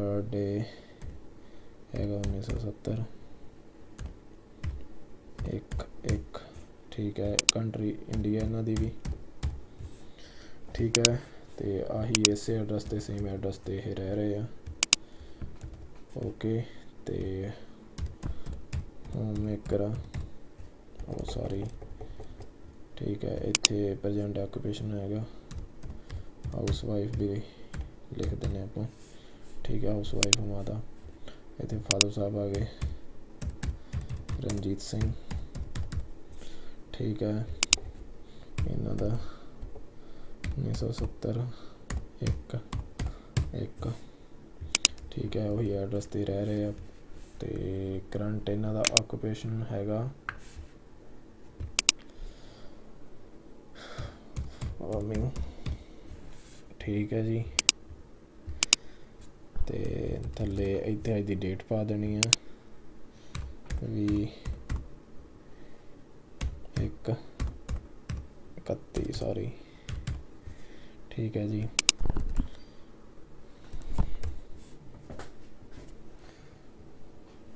बर्थडे है उन्नीस सौ सत्तर एक एक ठीक है कंट्री इंडिया इन्हों की भी ठीक है तो आही इस एड्रैस से सेम एड्रैस से यह रह रहे हैं ओके तो होम मेकर ओ सॉरी ठीक है इतने प्रजेंट आक्यूपेशन है हाउस वाइफ भी लिख देने आप ठीक है हाउस वाइफ माता इतने फादर साहब आ गए रंजीत सिंह ठीक है इन्हों का उन्नीस सौ सत्तर एक एक ठीक है वही एड्रैस पर रह रहे हैं तो करंट इन्ह का आक्यूपेशन है फार्मिंग ठीक है जी तो थले इतने अज की डेट पा देनी है भी एक इकती सॉरी ठीक है जी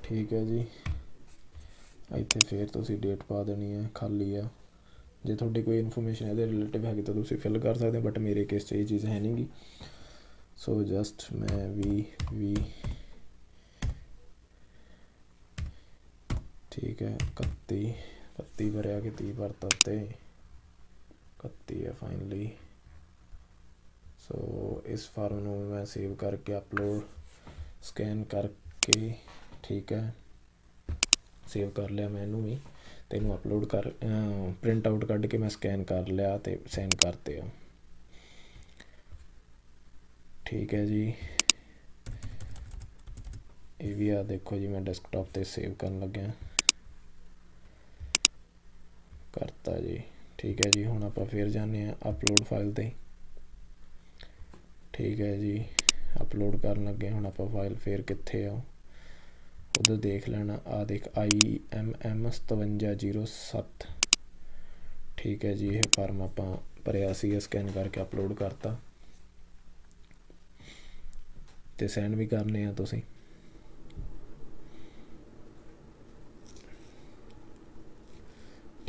ठीक है जी इतने फिर तुसी डेट पा देनी है खाली है जे थोड़ी कोई इनफॉर्मेशन ये रिलेटिव है तो तुसी फिल कर सकते हो बट मेरे केस च ये चीज़ है नहीं गी सो जस्ट मैं भी भी ठीक है कत्ती कत्ती भरिया कि तीह भरता ते कत्ती है फाइनली सो इस फॉर्म को मैं सेव करके अपलोड स्कैन करके ठीक है सेव कर लिया मैं इनू भी तो इनू अपलोड कर प्रिंट आउट कढ़ के मैं स्कैन कर लिया तो सेंड करते हैं ठीक है जी ये भी आ देखो जी मैं डेस्कटॉप पे सेव कर लगे करता जी ठीक है जी हुण आपां फिर जाने अपलोड फाइल ते ठीक है जी अपलोड करन लगे हुण आपां फाइल फिर कित्थे आ उधर देख लेना आ देख आई एम एम सतवंजा जीरो सत्त ठीक है जी यह फार्म आप भरिया स्कैन करके अपलोड करता तो सेंड भी करने हैं तुसी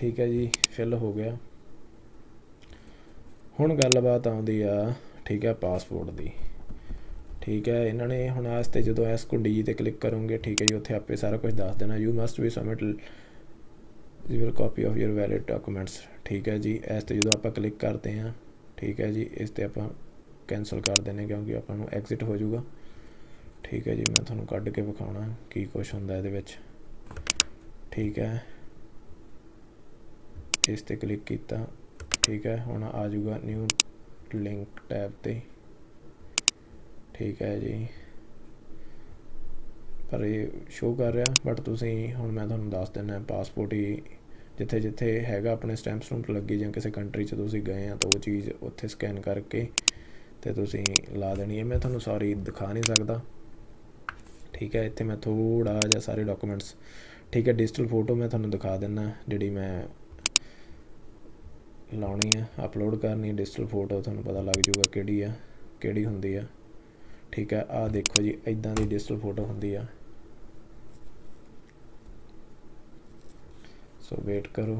ठीक है जी फिल हो गया हुण गलबात आउंदी आ ठीक है पासपोर्ट दी ठीक है इन्होंने हुण आस्ते जो एस को डी ते क्लिक करोगे ठीक है जी उत्थे आपे सारा कुछ दस देना यू मस्ट भी submit your copy of your valid documents ठीक है जी इस जो आप क्लिक करते हैं ठीक है जी इस ते आप कैंसल कर देने क्योंकि आपको एग्जिट हो जाऊगा ठीक है जी मैं थोड़ा कढ़ के विखाना की कुछ होंदा इहदे विच ठीक है इस ते क्लिक किया ठीक है हुण आ जाऊगा न्यू लिंक टैब ते ठीक है जी पर ये शो कर रहा बट तुसीं हुण मैं तुहानूं दस दिना पासपोर्ट ही जिथे जिथे हैगा अपने स्टैंप स्टूंप लगी जां किसी कंट्री च तुसीं गए हैं तो वो चीज़ उत्थे स्कैन करके तो तुसीं ला देनी है मैं तुहानूं सारी दिखा नहीं सकता ठीक है इत्थे मैं थोड़ा जिहा सारे डॉक्यूमेंट्स ठीक है डिजिटल फोटो मैं तुहानूं दिखा दिना जिहड़ी मैं लाउणी है अपलोड करनी डिजिटल फोटो तुहानूं पता लग जूगा किहड़ी आ किहड़ी हुंदी आ ठीक है आ देखो जी इदां दी डिजिटल फोटो होंदी आ सो वेट करो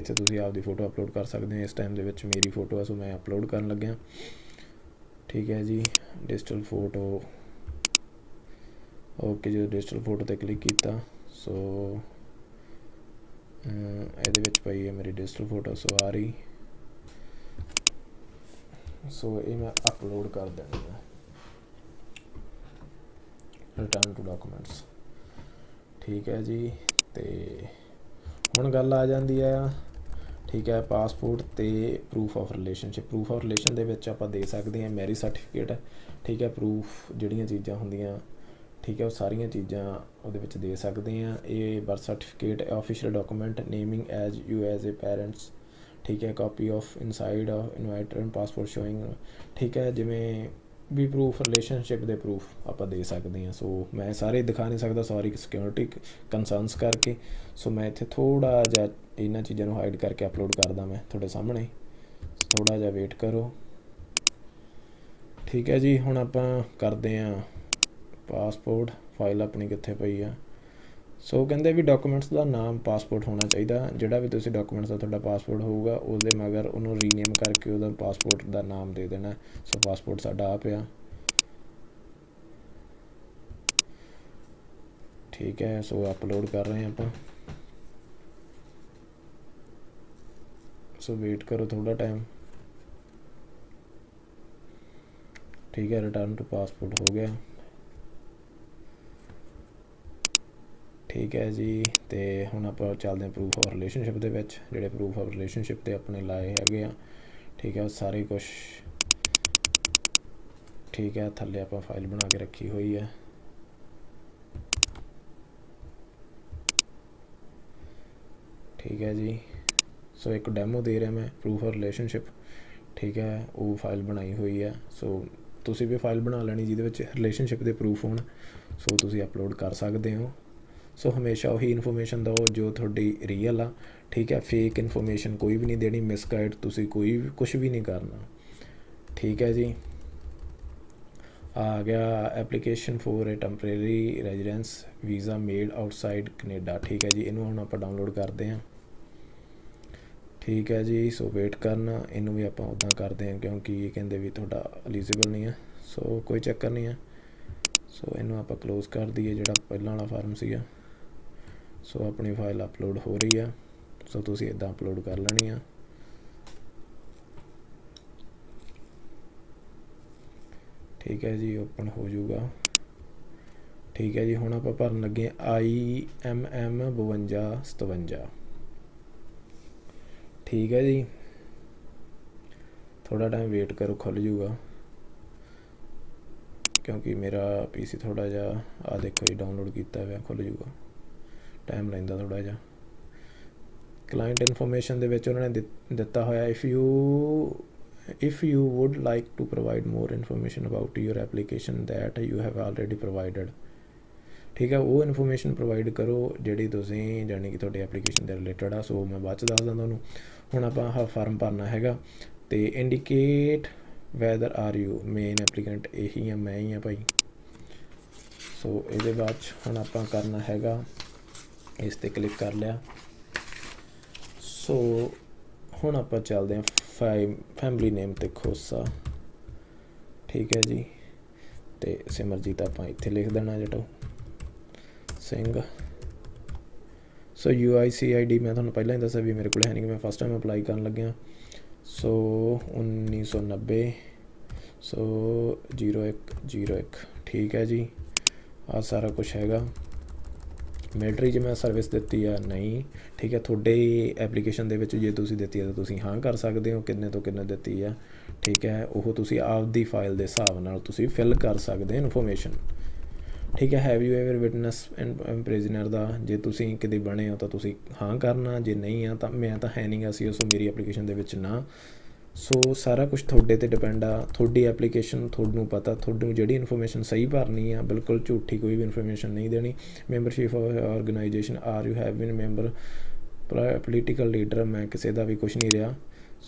इत्थे तुसीं आपदी फोटो अपलोड कर सकते हो इस टाइम दे विच मेरी फोटो है सो मैं अपलोड करन लग्या ठीक है जी डिजिटल फोटो ओके जो डिजिटल फोटो ते क्लिक कीता सो इहदे विच पई है मेरी डिजिटल फोटो सो आ रही सो ये मैं अपलोड कर देनी है रिटर्न टू डॉक्यूमेंट्स ठीक है जी तो हुण गल आ जाती है ठीक है पासपोर्ट ते proof of relationship proof of relation दे विच आपां दे सकदे हैं मैरिज सर्टिफिकेट ठीक है प्रूफ जिहड़ियां चीज़ां होंदियां ठीक है वो सारियां चीज़ां उहदे विच दे सकदे हैं ये birth certificate official document naming as you as a parents ठीक है copy of inside of inviter passport showing ठीक है जिवें भी प्रूफ, रिलेशनशिप दे प्रूफ आप दे सकते हैं। सो मैं सारे दिखा नहीं सकता सॉरी सिक्योरिटी कंसर्नस करके। सो मैं इतने थोड़ा जा इन चीज़ों को हाइड करके अपलोड करदा मैं थोड़े सामने, थोड़ा जा वेट करो। ठीक है जी, हुण आप करते हैं पासपोर्ट फाइल अपनी कित्थे पई आ। सो कहते भी डॉकूमेंट्स का नाम पासपोर्ट होना चाहिए, जोड़ा भी तुम डॉकूमेंट्स का थोड़ा पासपोर्ट होगा उसके मगर उन्होंने रीनेम करके वह पासपोर्ट का नाम दे देना। सो पासपोर्ट साडा आ पिया, ठीक है। सो अपलोड कर रहे हैं आप, सो वेट करो थोड़ा टाइम। ठीक है, रिटर्न टू पासपोर्ट हो गया। ठीक है जी, तो हम आप चलते हैं प्रूफ ऑफ रिलेशनशिप दे विच, जिहड़े प्रूफ ऑफ रिलेशनशिप ते अपने लाए हैगे आ। ठीक है, सारे कुछ ठीक है, थल्ले आपां फाइल बना के रखी हुई है। ठीक है जी, सो एक डैमो दे रहा मैं प्रूफ ऑफ रिलेशनशिप। ठीक है, वो फाइल बनाई हुई है। सो तुसीं भी फाइल बना लैनी जिहदे विच रिलेशनशिप दे प्रूफ होण, सो तुसीं अपलोड कर सकदे हो। सो so, हमेशा वही इन्फॉर्मेशन दो जो थोड़ी रियल आ। ठीक है, फेक इन्फॉर्मेशन कोई भी नहीं देनी, मिसगाइड तुसी कोई भी कुछ भी नहीं करना। ठीक है जी, आ गया application for a temporary residence visa made outside Canada. ठीक है जी, इनू हम आप डाउनलोड करते हैं। ठीक है जी, सो वेट करना, इनू भी आप उदा करते हैं क्योंकि ये कहते भी थोड़ा एलिजिबल नहीं है। सो कोई चक्कर नहीं है। सो इनू आप क्लोज कर दिए जो पहला वाला फॉर्म सी। सो so, अपनी फाइल अपलोड हो रही है। सो so, तुसी इदा अपलोड कर लेनी है। ठीक है जी, ओपन हो जाऊगा। ठीक है जी, हुण आपां भरन लगे आई एम एम बवंजा सतवंजा। ठीक है जी, थोड़ा टाइम वेट करो, खुल जाऊगा क्योंकि मेरा पीसी थोड़ा जा आ देखो जी डाउनलोड किया हुआ, खुल जाऊगा, टाइम लैंदा थोड़ा जा। क्लाइंट इनफॉर्मेशन दे विच उन्होंने दिता होया if you if you would like to provide more information about your application that you have already provided. ठीक है, वो इनफॉर्मेशन प्रोवाइड करो जिहड़ी तुसीं जानी कि तुहाडी एप्लीकेशन दे रिलेटेड आ। सो मैं बाद च दस दिंदा तुहानूं। हुण आपां आह फार्म भरना हैगा ते indicate whether are you main applicant, यही है मैं ही हाँ भाई। सो इहदे बाद च हुण आपां करना हैगा इस पर क्लिक कर लिया। सो हुण आप चलते हैं फाइम फैमिली नेम ते खोसा। ठीक है जी, तो सिमरजीत आप इत्थे लिख देना Jatto Singh. So U I C I D मैं तुहानूं पहलां ही दस्सिया भी मेरे को है नहीं, मैं फस्ट टाइम अपलाई करन लग्या। सो उन्नीस सौ नब्बे। सो जीरो एक जीरो एक। ठीक है जी, आ सारा कुछ हैगा। मिलटरी ज मैं सर्विस दी है नहीं। ठीक है, थोड़े एप्लीकेशन के जे तुसी दी है तो तुम हाँ कर सकते हो किन्ने तो किन्ने दी है। ठीक है, वो तुसी आपकी फाइल के हिसाब नाल तुसी फिल कर सकते इनफॉर्मेशन। ठीक है, have you ever witness prisoner का जे तुम कि बने हो तो तुसी हाँ करना, जे नहीं आ तो मैं तो है नहीं सी, सो मेरी एप्लीकेशन के ना। सो सारा कुछ थोड़े ते डिपेंड आ, थोड़ी एप्लीकेशन थोड़ू पता, थोड़ू जिहड़ी इन्फॉर्मेशन सही भरनी आ, बिल्कुल झूठी कोई भी इन्फॉर्मेशन नहीं देनी। Membership organisation are you have been member political leader, मैं किसी का भी कुछ नहीं रहा।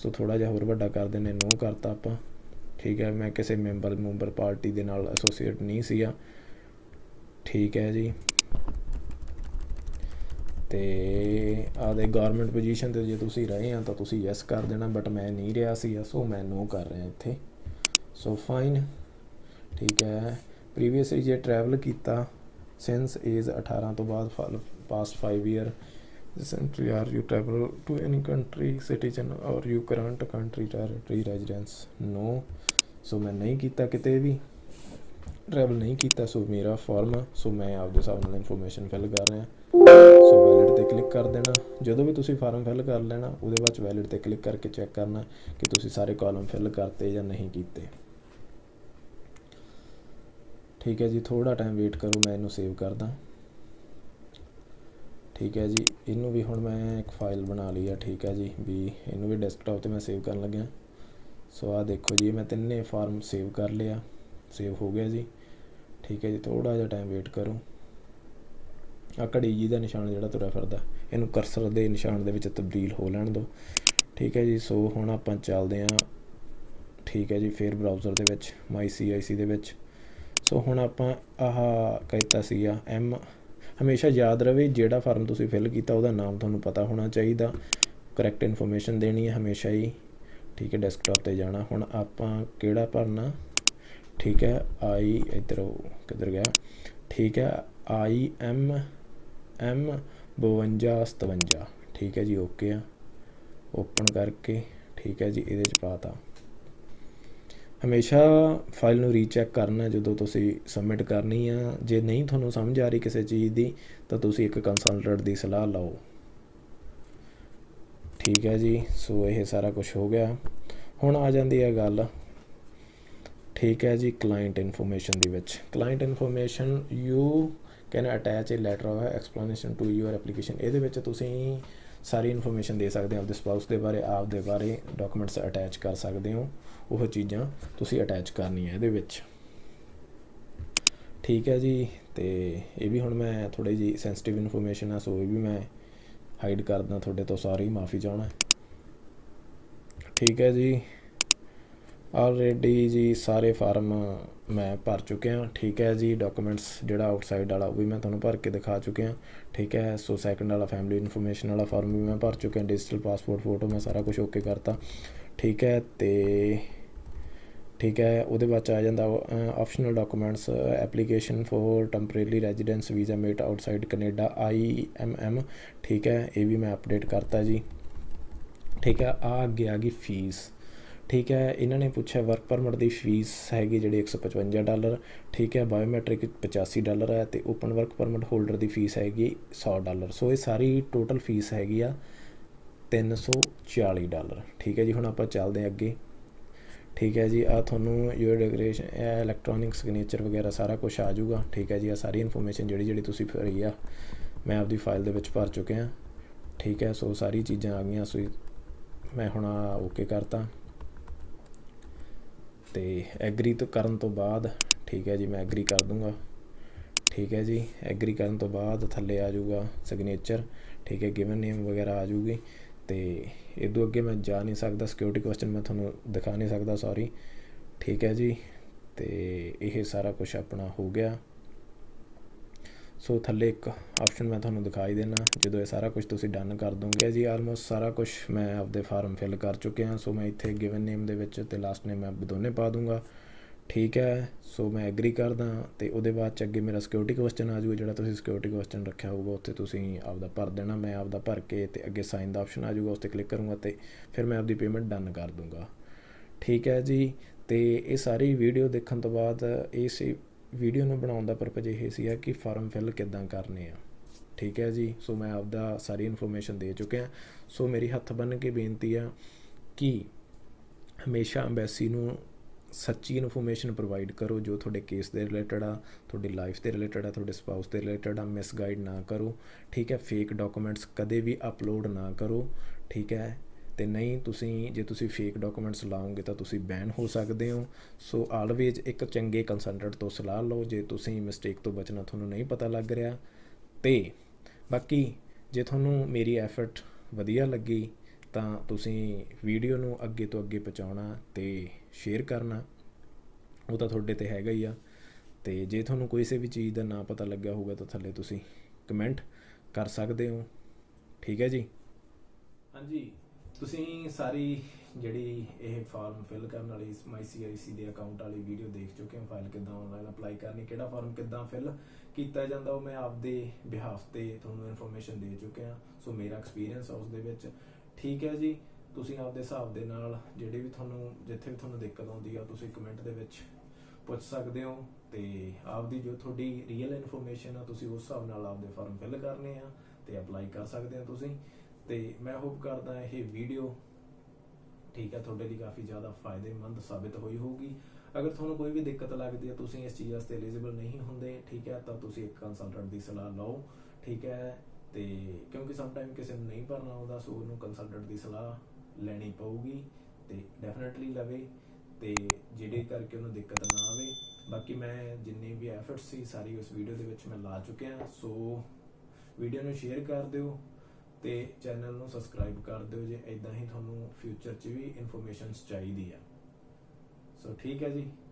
सो थोड़ा जिहा होर वड्डा कर देने, नो करता आपां। ठीक है, मैं किसी मैंबर मुंबर पार्टी दे नाल एसोसीएट नहीं सी। ठीक है जी, तो आदे गवर्नमेंट पोजीशन से जो तुम रहे हैं तो तुम यस कर देना, बट मैं नहीं रहा सी, सो मैं नो कर रहा इत्थे। So fine. ठीक है, प्रीवियसली जो ट्रैवल किया सिंस एज अठारह तो बाद past five year recently are you travel to any country citizen और you current country territory residence, no. So मैं नहीं किया, कितने भी ट्रैवल नहीं किया। सो मेरा फॉर्म आ, सो मैं आपके हिसाब नाल इनफॉर्मेशन फिल कर रहा। सो वैलिड पर क्लिक कर देना, जो भी तुसी फार्म फिल कर लेना उहदे बाद वैलिड पर क्लिक करके चैक करना कि तुसी सारे कॉलम फिल करते या नहीं कीते। ठीक है जी, थोड़ा टाइम वेट करो, मैं इनू सेव करदा। ठीक है जी, इनू भी हुण मैं एक फाइल बना ली है। ठीक है जी, भी इनू भी डेस्कटॉप ते मैं सेव करन लग्या। सो आ देखो जी, मैं तिन्ने फार्म सेव कर लिया। सेव हो गया जी। ठीक है जी, थोड़ा जहा टाइम वेट करो। आ घड़ी जी का निशान जोड़ा तुरा फिरदा इनू करसर के निशान के तब्दील हो लैन दो। ठीक है जी, सो हुण आप चलते हैं। ठीक है जी, फिर ब्राउज़र दे विच MyCIC दे विच। सो हुण आपां आह कहता सीगा एम, हमेशा याद रहे जिहड़ा फार्म तुसीं फिल कीता उहदा नाम तुहानूं पता होना चाहिए, करैक्ट इन्फॉर्मेशन देनी है हमेशा ही। ठीक है, डेस्कटॉप ते जाना, हुण आपां किहड़ा भरना। ठीक है, आई इधर किधर गया। ठीक है, आई एम एम बवंजा सतवंजा। ठीक है जी, ओके आ ओपन करके। ठीक है जी, ये पाता हमेशा फाइल नूं रीचैक करना जो तुसी सबमिट करनी है। जे नहीं तुहानूं समझ आ रही किसी चीज़ की तो तुसी एक कंसलटेंट की सलाह लो। ठीक है जी, सो ये सारा कुछ हो गया। हुण आ जाती है गल, ठीक है जी, क्लाइंट इनफॉर्मेशन दे विच। Client information you can attach a letter of explanation to your application. ये विच तुसी सारी इनफॉर्मेशन दे सकते हो, आपके स्पाउस के बारे, आपके बारे डॉक्यूमेंट्स अटैच कर सकते हो, वो चीज़ा तुसी अटैच करनी है ये। ठीक है जी, तो ये भी हुण मैं थोड़ी जी सेंसिटिव इनफॉर्मेशन है, सो ये भी मैं हाइड करदा थोड़े तो, सारी माफ़ी चाहना। ठीक है जी, ऑलरेडी जी सारे फार्म मैं भर चुकिया। ठीक है जी, डॉक्यूमेंट्स जोड़ा आउटसाइड वाला भी मैं थोड़ा भर के दिखा चुकिया। ठीक है, सो सैकेंड वाला फैमिली इनफॉर्मेशन वाला फार्म भी मैं भर चुकिया, डिजिटल पासपोर्ट फोटो मैं सारा कुछ ओके करता। ठीक है, तो ठीक है वो बाद आ जाता optional documents, application for temporary residence visa made outside Canada I M M. ठीक है, ये भी मैं अपडेट करता जी। ठीक है, आ अगे आ गई फीस। ठीक है, इन्होंने पूछा वर्क परमिट की फीस हैगी जी एक सौ पचवंजा डॉलर। ठीक है, बायोमैट्रिक पचासी डॉलर है, तो ओपन वर्क परमिट होल्डर की फीस हैगी सौ डॉलर। सो ये सारी टोटल फीस हैगी आ तीन सौ चाली डॉलर। ठीक है जी, हुण आप चलते हैं अगे। ठीक है जी, आ थोनों यूर डेकोरेशन इलैक्ट्रॉनिक सिग्नेचर वगैरह सारा कुछ आ जाऊगा। ठीक है जी, आ सारी इनफॉर्मेशन जी जी तुसी भरी आ मैं आपकी फाइल दे विच भर चुके हैं। ठीक है, सो सारी चीज़ा आ गई, सो मैं हुण ओके करता तो एग्री तो करन तो बाद। ठीक है जी, मैं एग्री कर दूँगा। ठीक है जी, एग्री करन तो बाद थले आ जाऊगा सिग्नेचर। ठीक है, गिवन नेम वगैरह आ जाऊगी, तो इदों अगे मैं जा नहीं सकता, सिक्योरिटी क्वेश्चन मैं थोनों दिखा नहीं सकता, सॉरी। ठीक है जी, तो यह सारा कुछ अपना हो गया। सो थले एक ऑप्शन मैं थोनों दिखाई देना जो ये सारा कुछ तुसी डन कर दोगे जी। आलमोस्ट सारा कुछ मैं आपदे फार्म फिल कर चुके हैं, सो मैं इत्थे गिवन नेम दे विच ते लास्ट नेम मैं दोने पा दूँगा। ठीक है, सो मैं एग्री करदा, तो वो बाद अगे मेरा सिक्योरिटी क्वेश्चन आ जाऊगा, जो सिक्योरिटी क्वेश्चन रखा होगा उत्थे तुसी आपदा भर देना। मैं आपदा भर के तो अगे साइन का ऑप्शन आ जाऊगा, उस पर क्लिक करूँगा, तो फिर मैं आपकी पेमेंट डन कर दूँगा। ठीक है जी, तो ये सारी वीडियो देखने तो बाद इस वीडियो में बनाने का परपज यही सी कि फार्म फिल किदा करने। ठीक है जी, सो मैं आपका सारी इनफॉर्मेशन दे चुके हैं। सो मेरी हथ बन के बेनती है कि हमेशा अंबैसी नूं सच्ची इनफॉर्मेशन प्रोवाइड करो जो थोड़े केस के रिलेटेड आ, थोड़ी लाइफ के रिलेटेड आ, थोड़े स्पाउस के रिलेटेड आ, मिसगाइड ना करो। ठीक है, फेक डॉक्यूमेंट्स कदे भी अपलोड ना करो। ठीक है, तो नहीं तुसी जे तुसी फेक डॉक्यूमेंट्स लाओगे तो तुसी बैन हो सकते हो। सो आलवेज एक चंगे कंसलटेंट तो सलाह लो जे तुसी मिसटेक तो बचना थोनों नहीं पता लग रहा। तो बाकी जे थोनों मेरी एफर्ट वधिया लगी तो तुसी वीडियो नूं अगे तो अगे पहुँचाना ते शेयर करना, वो तो तुहाडे ते हैगा ही आ। तो जे थोनों किसी भी चीज़ का ना पता लग्या होगा तो थले तुसी कमेंट कर सकते हो। ठीक है जी, हाँ जी, तुसीं सारी जिहड़ी यह फॉर्म फिल करने वाली MyCIC दे अकाउंट वाली वीडियो देख चुके हैं, फाइल किदां ऑनलाइन अप्लाई करनी, किहड़ा फॉर्म किदां फिल किया जाता, वो मैं आपदे बिहाफ ते तुहानूं इनफॉर्मेशन दे चुके हैं। सो मेरा एक्सपीरियंस उस दे विच। ठीक है जी, तुसीं आपदे हिसाब दे नाल जिहड़ी भी तुहानूं जिथे भी तुहानूं दिक्कत आउंदी आ तुसीं कमेंट दे विच पुछ सकदे हो, ते आपदी जो तुहाडी रीयल इनफॉर्मेशन आ तुसीं उस हिसाब नाल आपदे फॉर्म फिल करने आ ते अप्लाई कर सकदे हो तुसीं। तो मैं होप करता ये वीडियो ठीक है थोड़े लिए काफ़ी ज़्यादा फायदेमंद साबित हुई होगी। अगर थोड़ा कोई भी दिक्कत लगती है, तुम इस चीज़ वास्ते एलिजिबल नहीं होंगे, ठीक है, तो तुम एक कंसलटेंट की सलाह लो। ठीक है, तो क्योंकि समटाइम किसी को नहीं भरना होता, सो उन्होंने कंसलटेंट की सलाह लेनी पेगी, तो डैफिनेटली लवे, तो जिहदे करके उन्होंने दिक्कत ना आए। बाकी मैं जिन्नी भी एफर्ट्स सी सारी उस वीडियो दे विच मैं ला चुके हैं। सो वीडियो नूं शेयर कर दिओ ते चैनल नूं सबसक्राइब कर दिओ जे इदां ही तुहानूं फ्यूचर च भी इन्फॉर्मेशन चाहिदी है। सो ठीक है जी।